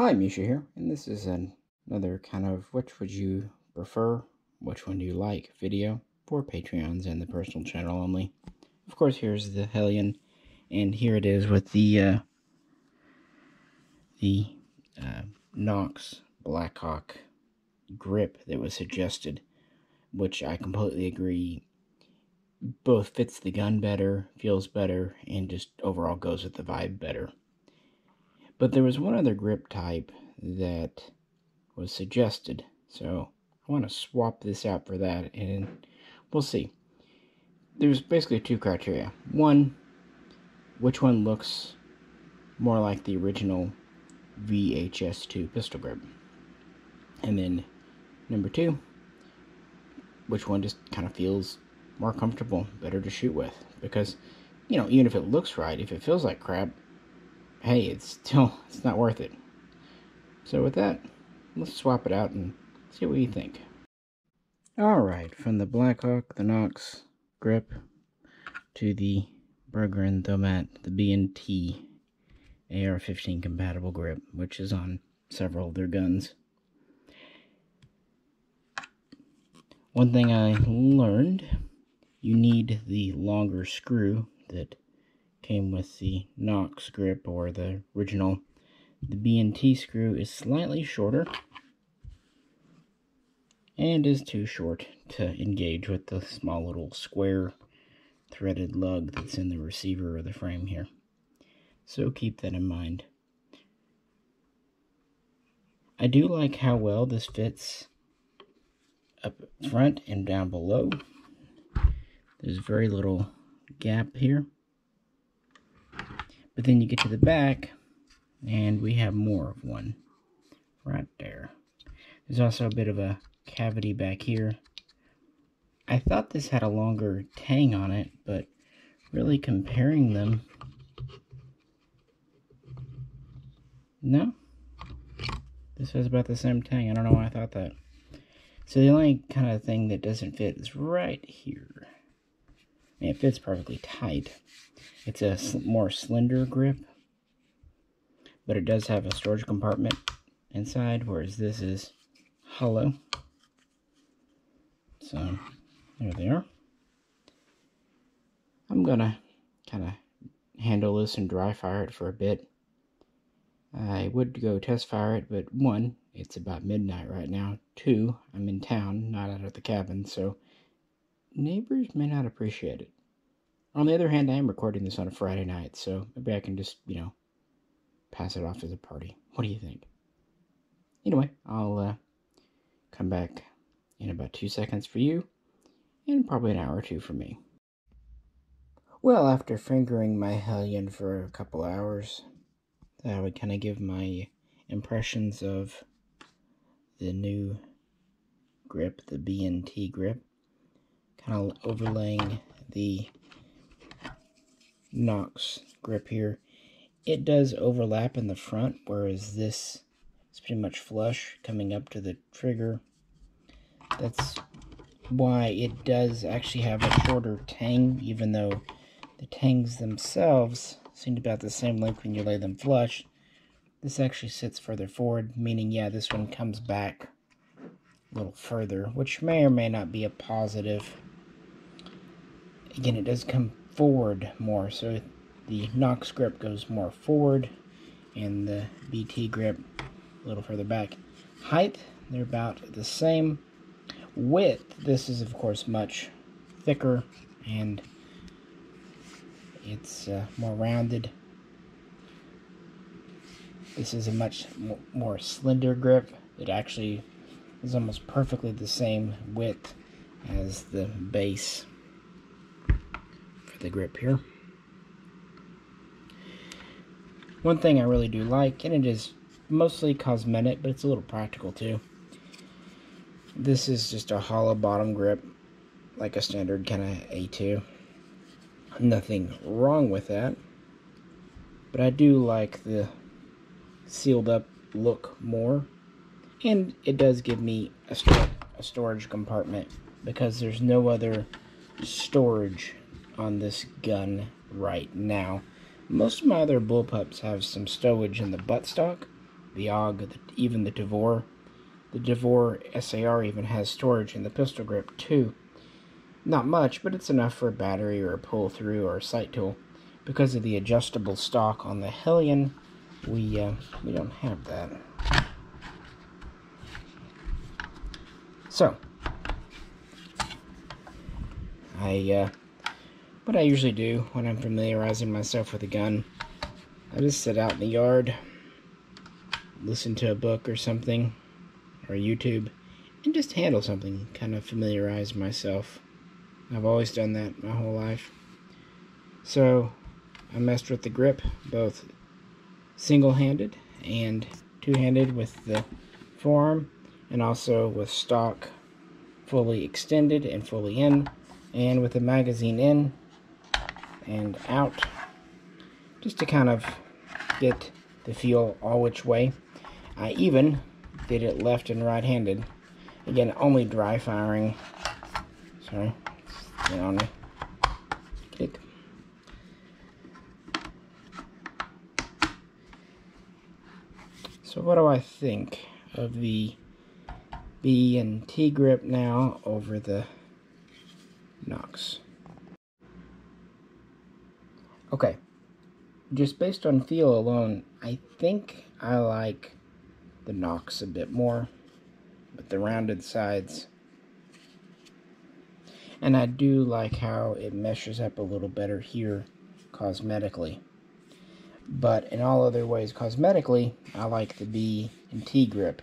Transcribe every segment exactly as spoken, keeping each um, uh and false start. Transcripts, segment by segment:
Hi, Misha here, and this is an, another kind of which would you prefer, which one do you like video for Patreons and the personal channel only. Of course, here's the Hellion, and here it is with the uh, the uh, Knox Blackhawk grip that was suggested, which I completely agree both fits the gun better, feels better, and just overall goes with the vibe better. But there was one other grip type that was suggested, so I want to swap this out for that, and we'll see. There's basically two criteria. One, which one looks more like the original V H S two pistol grip. And then, number two, which one just kind of feels more comfortable, better to shoot with. Because, you know, even if it looks right, if it feels like crap, hey, it's still, it's not worth it. So with that, let's swap it out and see what you think. Alright, from the Blackhawk, the Knox grip, to the Berger and Thomat, the B and T A R fifteen compatible grip, which is on several of their guns. One thing I learned, you need the longer screw that came with the Knox grip or the original. The B and T screw is slightly shorter and is too short to engage with the small little square threaded lug that's in the receiver or the frame here. So keep that in mind. I do like how well this fits up front and down below. There's very little gap here. But then you get to the back, and we have more of one right there. There's also a bit of a cavity back here. I thought this had a longer tang on it, but really comparing them, no. This has about the same tang. I don't know why I thought that. So the only kind of thing that doesn't fit is right here. I mean, it fits perfectly tight. It's a sl- more slender grip, but it does have a storage compartment inside, whereas this is hollow. So, there they are. I'm gonna kind of handle this and dry fire it for a bit. I would go test fire it, but one, it's about midnight right now. Two, I'm in town, not out at the cabin, so neighbors may not appreciate it. On the other hand, I am recording this on a Friday night, so maybe I can just, you know, pass it off as a party. What do you think? Anyway, I'll uh, come back in about two seconds for you, and probably an hour or two for me. Well, after fingering my Hellion for a couple hours, I would kind of give my impressions of the new grip, the B and T grip, kind of overlaying the Knox grip here. It does overlap in the front, whereas this is pretty much flush coming up to the trigger. That's why it does actually have a shorter tang, even though the tangs themselves seem about the same length when you lay them flush. This actually sits further forward, meaning, yeah, this one comes back a little further, which may or may not be a positive. Again, it does come forward more, so the Knox grip goes more forward and the B T grip a little further back. Height, they're about the same. Width, this is of course much thicker and it's uh, more rounded. This is a much more slender grip. It actually is almost perfectly the same width as the base the grip here. One thing I really do like, and it is mostly cosmetic, but it's a little practical too. This is just a hollow bottom grip, like a standard kind of A two. Nothing wrong with that, but I do like the sealed up look more, and it does give me a, st a storage compartment because there's no other storage on this gun right now. Most of my other bullpups have some stowage in the buttstock, the A U G, the, even the DeVore. The DeVore S A R even has storage in the pistol grip too. Not much, but it's enough for a battery or a pull-through or a sight tool. Because of the adjustable stock on the Hellion, we, uh, we don't have that. So, I, uh, what I usually do when I'm familiarizing myself with a gun, I just sit out in the yard, listen to a book or something, or YouTube, and just handle something, kind of familiarize myself. I've always done that my whole life. So, I messed with the grip, both single-handed and two-handed with the forearm, and also with stock fully extended and fully in, and with the magazine in and out, just to kind of get the feel all which way. I even did it left and right-handed. Again, only dry firing. Sorry, it's been on me. Click. So what do I think of the B and T grip now over the Knox? Okay, just based on feel alone, I think I like the Knox a bit more with the rounded sides. And I do like how it meshes up a little better here cosmetically. But in all other ways cosmetically, I like the B and T grip.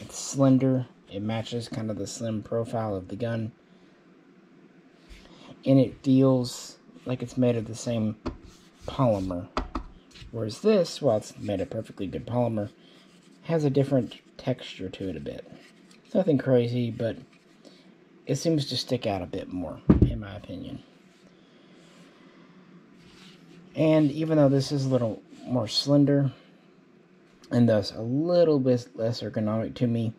It's slender, it matches kind of the slim profile of the gun, and it feels like it's made of the same polymer. Whereas this, while it's made of perfectly good polymer, has a different texture to it a bit. It's nothing crazy, but it seems to stick out a bit more, in my opinion. And even though this is a little more slender, and thus a little bit less ergonomic to me,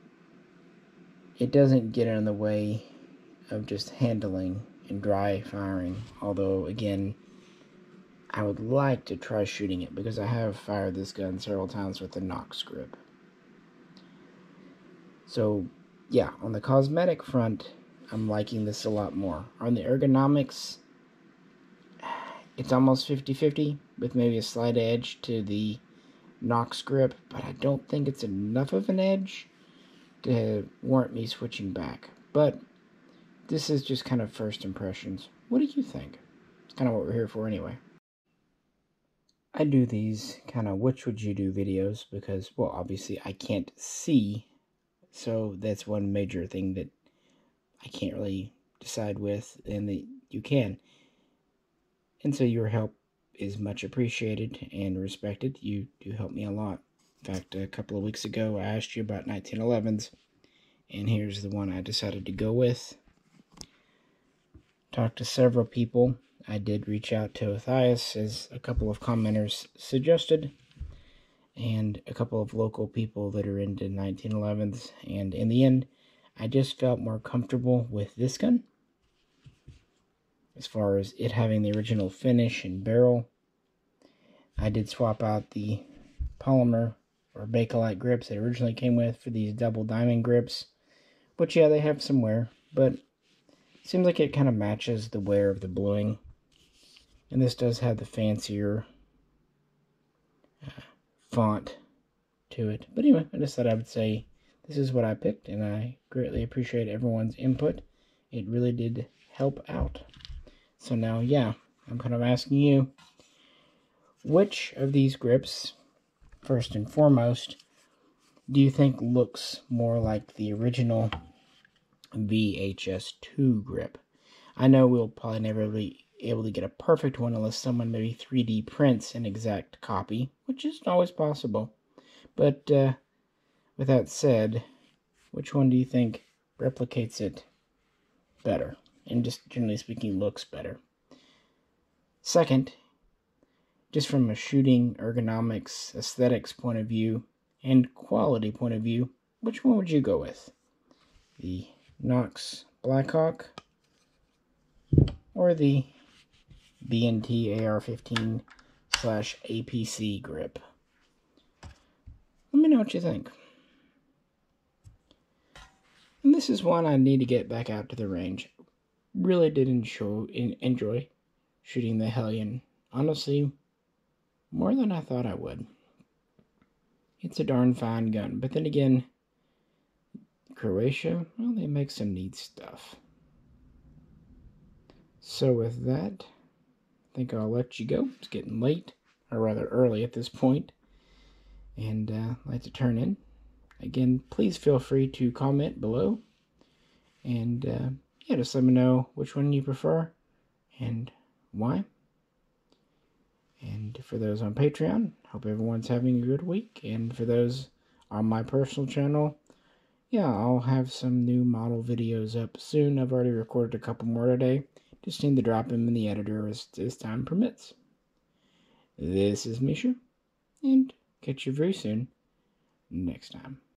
it doesn't get in the way of just handling and dry firing. Although, again, I would like to try shooting it, because I have fired this gun several times with the Knox grip. So, yeah, on the cosmetic front, I'm liking this a lot more. On the ergonomics, it's almost fifty fifty, with maybe a slight edge to the Knox grip, but I don't think it's enough of an edge to warrant me switching back. But this is just kind of first impressions. What do you think? It's kind of what we're here for anyway. I do these kind of which would you do videos because, well, obviously I can't see, so that's one major thing that I can't really decide with and that you can. And so your help is much appreciated and respected. You do help me a lot. In fact, a couple of weeks ago, I asked you about nineteen elevens, and here's the one I decided to go with. Talked to several people. I did reach out to Othias, as a couple of commenters suggested, and a couple of local people that are into nineteen elevens, and in the end, I just felt more comfortable with this gun, as far as it having the original finish and barrel. I did swap out the polymer or Bakelite grips that originally came with for these double diamond grips, which, yeah, they have some wear, but it seems like it kind of matches the wear of the bluing. And this does have the fancier uh, font to it. But anyway, I just thought I would say this is what I picked, and I greatly appreciate everyone's input. It really did help out. So now, yeah, I'm kind of asking you, which of these grips, first and foremost, do you think looks more like the original V H S two grip? I know we'll probably never be able to get a perfect one unless someone maybe three D prints an exact copy, which isn't always possible. But uh, with that said, which one do you think replicates it better? And just generally speaking, looks better. Second, just from a shooting, ergonomics, aesthetics point of view, and quality point of view, which one would you go with? The Knox Blackhawk or the B and T A R fifteen slash A P C grip? me know what you think. And this is one I need to get back out to the range. Really did enjoy, enjoy shooting the Hellion. Honestly, more than I thought I would. It's a darn fine gun. But then again, Croatia, well, they make some neat stuff. So with that, I think I'll let you go. It's getting late, or rather early at this point. And uh, I'd like to turn in. Again, please feel free to comment below. And uh, yeah, just let me know which one you prefer and why. And for those on Patreon, hope everyone's having a good week. And for those on my personal channel, yeah, I'll have some new model videos up soon. I've already recorded a couple more today. Just need to drop them in the editor as, as time permits. This is Misha, and catch you very soon next time.